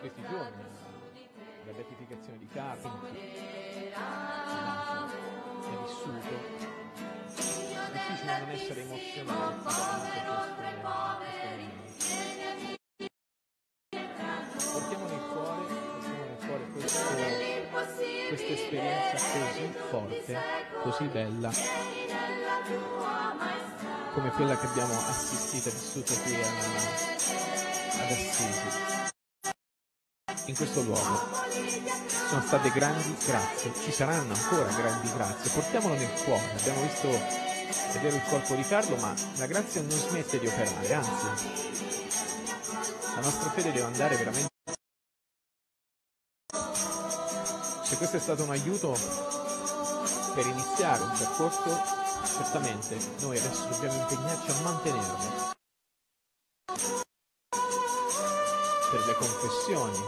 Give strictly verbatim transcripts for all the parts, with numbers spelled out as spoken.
questi giorni, la beatificazione di Carlo, che ha vissuto. È difficile non essere emozionati da questo. Portiamo nel cuore, portiamo nel cuore questo, questa esperienza così forte, così bella, come quella che abbiamo assistito e vissuto qui a, ad Assisi. In questo luogo sono state grandi grazie, ci saranno ancora grandi grazie, portiamolo nel cuore. Abbiamo visto, è vero, il corpo di Carlo, ma la grazia non smette di operare, anzi la nostra fede deve andare veramente. Se questo è stato un aiuto per iniziare un percorso, certamente noi adesso dobbiamo impegnarci a mantenerlo. Per le confessioni,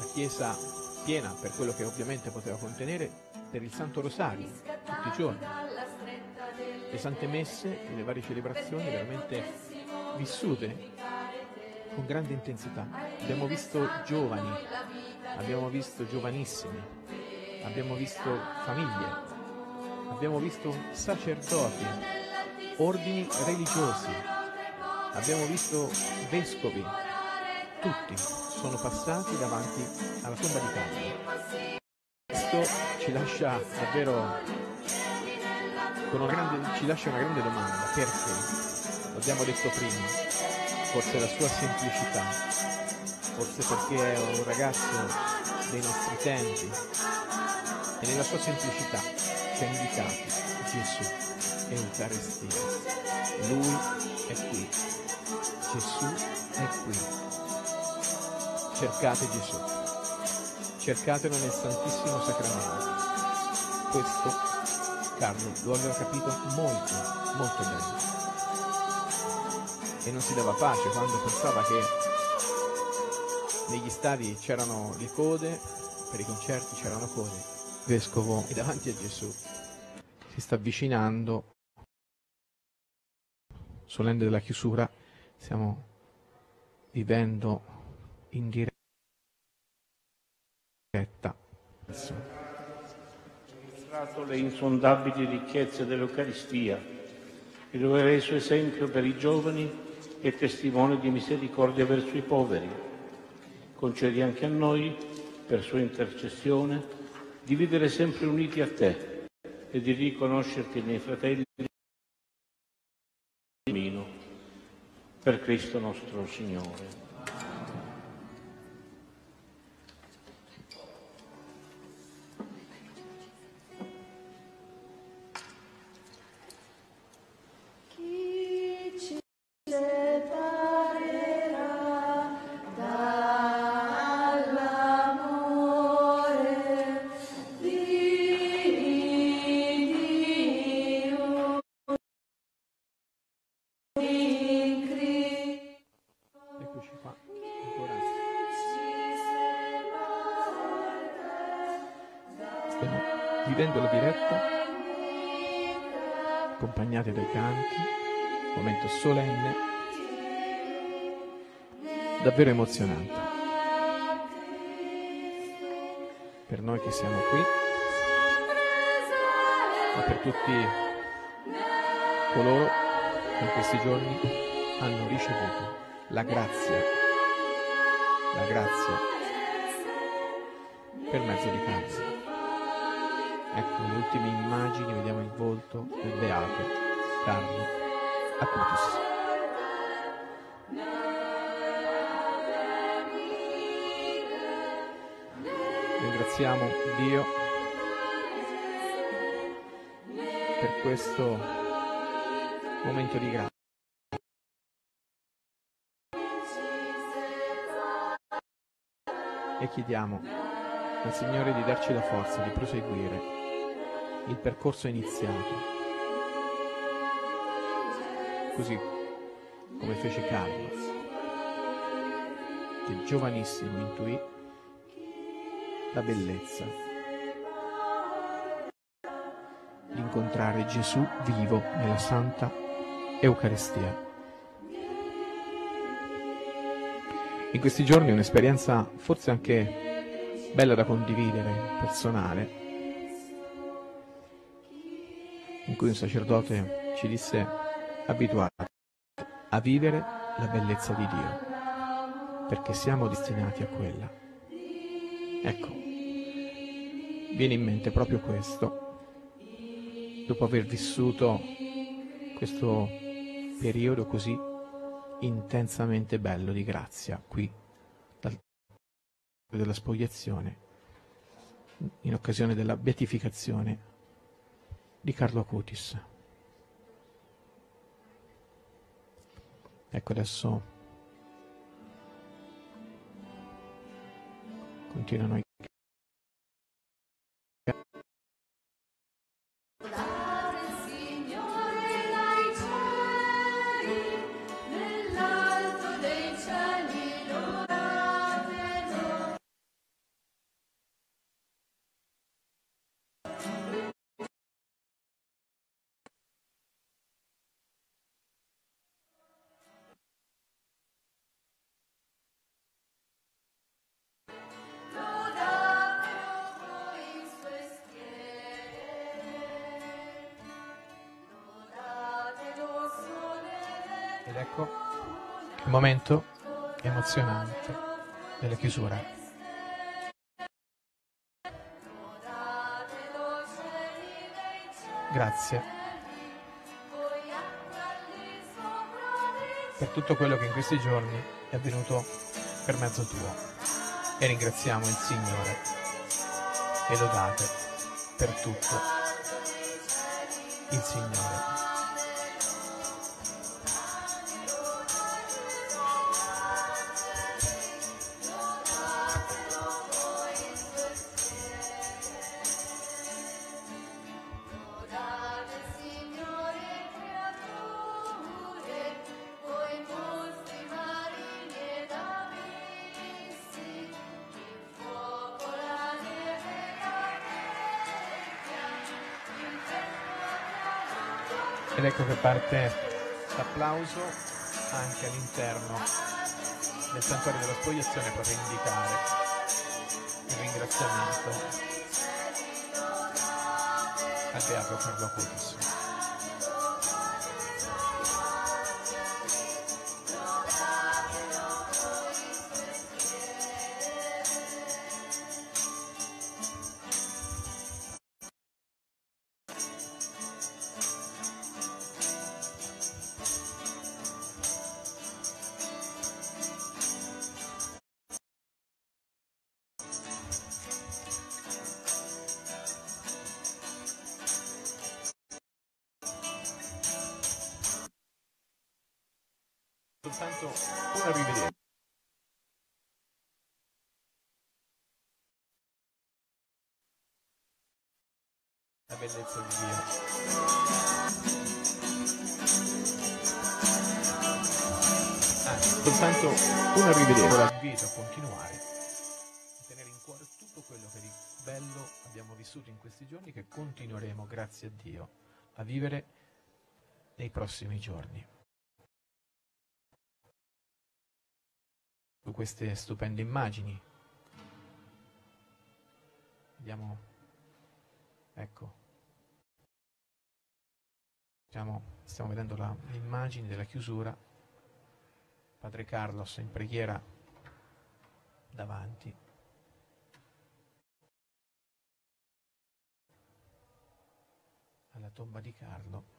la Chiesa piena per quello che ovviamente poteva contenere, per il Santo Rosario, tutti i giorni, le Sante Messe e le varie celebrazioni veramente vissute con grande intensità. Abbiamo visto giovani, abbiamo visto giovanissimi, abbiamo visto famiglie, abbiamo visto sacerdoti, ordini religiosi, abbiamo visto vescovi, tutti sono passati davanti alla tomba di Carlo. Questo ci lascia davvero con una grande, ci lascia una grande domanda, perché? L'abbiamo detto prima, forse la sua semplicità, forse perché è un ragazzo dei nostri tempi e nella sua semplicità ci ha indicato Gesù e Eucarestia. Lui è qui. Gesù è qui. Cercate Gesù. Cercatelo nel Santissimo Sacramento. Questo Carlo lo aveva capito molto, molto bene. E non si dava pace quando pensava che negli stadi c'erano le code, per i concerti c'erano code. Vescovo, e davanti a Gesù si sta avvicinando, solenne della chiusura. Stiamo vivendo in diretta. Mostrato le insondabili ricchezze dell'Eucaristia e lo ha reso esempio per i giovani e testimone di misericordia verso i poveri. Concedi anche a noi, per sua intercessione, di vivere sempre uniti a te e di riconoscerti nei fratelli di cammino. Per Cristo nostro Signore. Chi ci separerà dall'amore di Dio? Vivendo la diretta, accompagnate dai canti, momento solenne, davvero emozionante. Per noi che siamo qui, ma per tutti coloro che in questi giorni hanno ricevuto la grazia, la grazia per mezzo di Cristo. Ecco le ultime immagini, vediamo il volto del Beato Carlo Acutis. Ringraziamo Dio per questo momento di grazia. E chiediamo al Signore di darci la forza di proseguire il percorso iniziato, così come fece Carlo, che giovanissimo intuì la bellezza di incontrare Gesù vivo nella Santa Eucaristia. in questi giorni un'esperienza forse anche bella da condividere, personale, in cui un sacerdote ci disse: abituatevi a vivere la bellezza di Dio, perché siamo destinati a quella. Ecco, viene in mente proprio questo, dopo aver vissuto questo periodo così intensamente bello di grazia qui dal della spogliazione in occasione della beatificazione di Carlo Acutis. Ecco, adesso continuano i momento emozionante della chiusura. Grazie per tutto quello che in questi giorni è avvenuto per mezzo tuo, e ringraziamo il Signore e lodate per tutto il Signore. Ed ecco che parte l'applauso anche all'interno del santuario della spogliazione, per indicare il ringraziamento al Beato Carlo Acutis. Soltanto un arrivederci. La bellezza di Dio. Ah, soltanto un arrivederci. La invito a continuare a tenere in cuore tutto quello che di bello abbiamo vissuto in questi giorni, che continueremo, grazie a Dio, a vivere nei prossimi giorni. Queste stupende immagini, vediamo, ecco, stiamo, stiamo vedendo l'immagine della chiusura, Padre Carlos in preghiera davanti. Alla tomba di Carlo.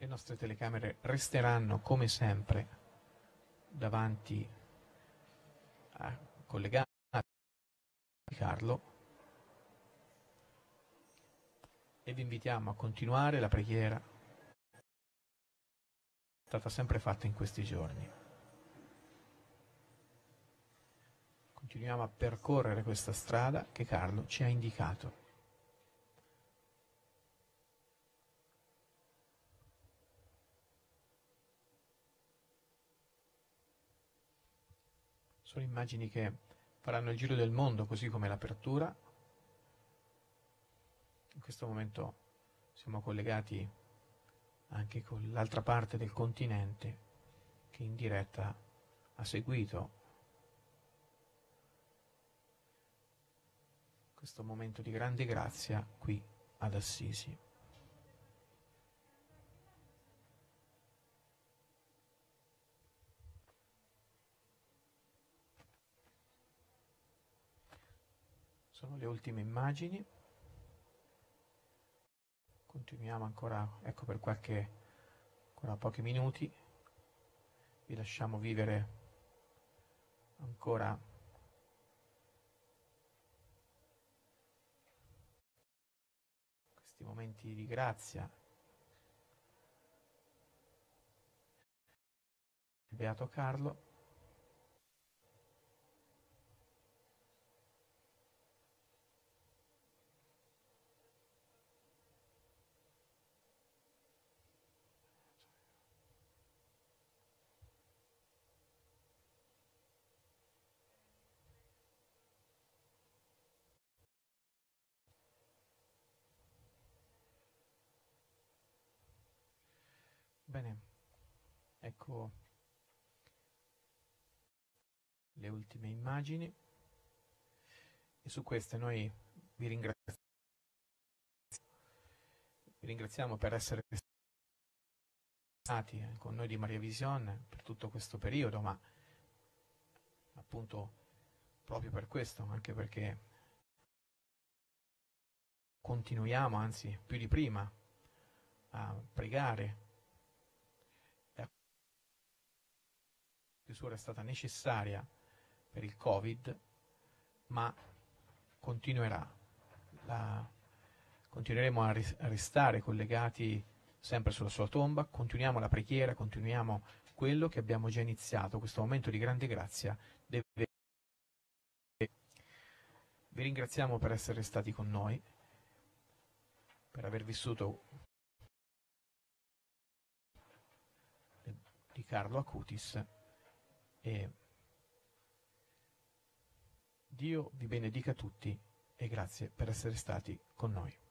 Le nostre telecamere resteranno come sempre davanti a collegati a Carlo, e vi invitiamo a continuare la preghiera che è stata sempre fatta in questi giorni. Continuiamo a percorrere questa strada che Carlo ci ha indicato. Sono immagini che faranno il giro del mondo, così come l'apertura, in questo momento siamo collegati anche con l'altra parte del continente che in diretta ha seguito questo momento di grande grazia qui ad Assisi. Sono le ultime immagini. Continuiamo ancora, ecco, per qualche, ancora pochi minuti. Vi lasciamo vivere ancora questi momenti di grazia. Beato Carlo. Bene, ecco le ultime immagini e su queste noi vi ringraziamo, vi ringraziamo per essere stati con noi di Maria Vision per tutto questo periodo, ma appunto proprio per questo, anche perché continuiamo, anzi più di prima, a pregare. La chiusura è stata necessaria per il Covid, ma continuerà. La... Continueremo a, res a restare collegati sempre sulla sua tomba, continuiamo la preghiera, continuiamo quello che abbiamo già iniziato, questo momento di grande grazia. Deve... Vi ringraziamo per essere stati con noi, per aver vissuto di Carlo Acutis. E Dio vi benedica tutti e grazie per essere stati con noi.